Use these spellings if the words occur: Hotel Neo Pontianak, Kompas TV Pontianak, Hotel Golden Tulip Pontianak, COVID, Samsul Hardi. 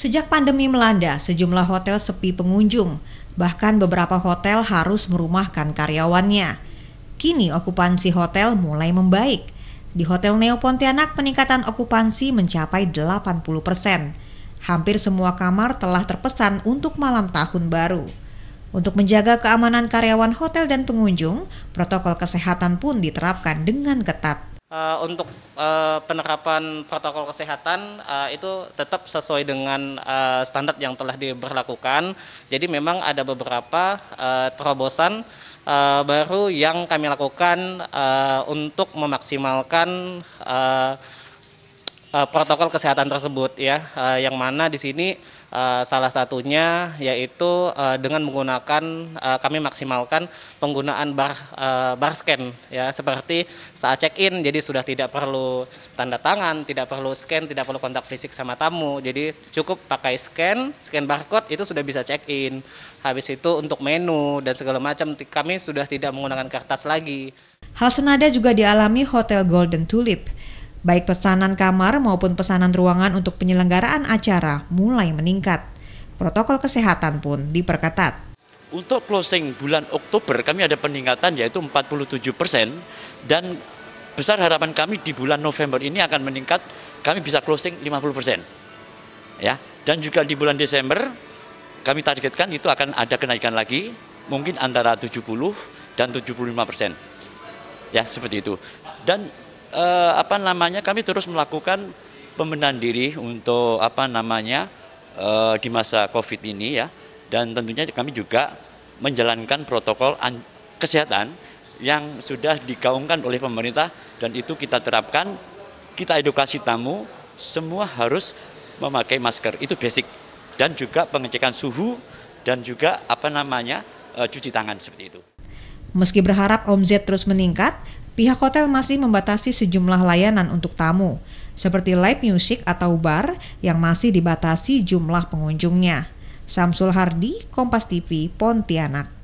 Sejak pandemi melanda, sejumlah hotel sepi pengunjung, bahkan beberapa hotel harus merumahkan karyawannya. Kini okupansi hotel mulai membaik. Di Hotel Neo Pontianak peningkatan okupansi mencapai 80%. Hampir semua kamar telah terpesan untuk malam tahun baru. Untuk menjaga keamanan karyawan hotel dan pengunjung, protokol kesehatan pun diterapkan dengan ketat. Untuk penerapan protokol kesehatan itu tetap sesuai dengan standar yang telah diberlakukan. Jadi memang ada beberapa terobosan baru yang kami lakukan untuk memaksimalkan protokol kesehatan tersebut, ya. Yang mana di sini salah satunya yaitu dengan menggunakan, kami maksimalkan penggunaan bar scan, ya, seperti saat check-in. Jadi sudah tidak perlu tanda tangan, tidak perlu scan, tidak perlu kontak fisik sama tamu. Jadi cukup pakai scan barcode itu sudah bisa check-in. Habis itu untuk menu dan segala macam kami sudah tidak menggunakan kertas lagi. Hal senada juga dialami Hotel Golden Tulip. Baik pesanan kamar maupun pesanan ruangan untuk penyelenggaraan acara mulai meningkat. Protokol kesehatan pun diperketat. Untuk closing bulan Oktober kami ada peningkatan yaitu 47% dan besar harapan kami di bulan November ini akan meningkat, kami bisa closing 50%. Ya, dan juga di bulan Desember kami targetkan itu akan ada kenaikan lagi, mungkin antara 70 dan 75%. Ya, seperti itu. Dan kami terus melakukan pembenahan diri untuk di masa COVID ini, ya, dan tentunya kami juga menjalankan protokol kesehatan yang sudah digaungkan oleh pemerintah, dan itu kita terapkan. Kita edukasi tamu semua harus memakai masker, itu basic, dan juga pengecekan suhu dan juga cuci tangan seperti itu. Meski berharap omzet terus meningkat, pihak hotel masih membatasi sejumlah layanan untuk tamu, seperti live music atau bar yang masih dibatasi jumlah pengunjungnya. Samsul Hardi, Kompas TV, Pontianak.